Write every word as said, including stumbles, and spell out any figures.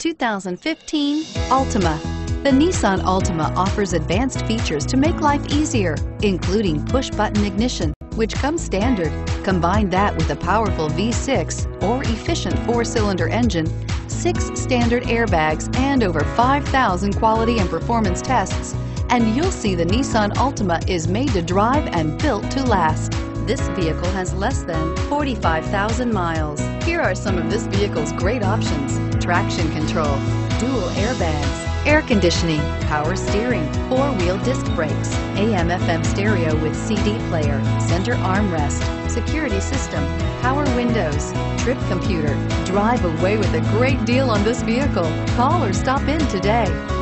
two thousand fifteen Altima. The Nissan Altima offers advanced features to make life easier, including push-button ignition, which comes standard. Combine that with a powerful V six or efficient four-cylinder engine, six standard airbags, and over five thousand quality and performance tests, and you'll see the Nissan Altima is made to drive and built to last. This vehicle has less than forty-five thousand miles. Here are some of this vehicle's great options: traction control, dual airbags, air conditioning, power steering, four-wheel disc brakes, A M F M stereo with C D player, center armrest, security system, power windows, trip computer. Drive away with a great deal on this vehicle. Call or stop in today.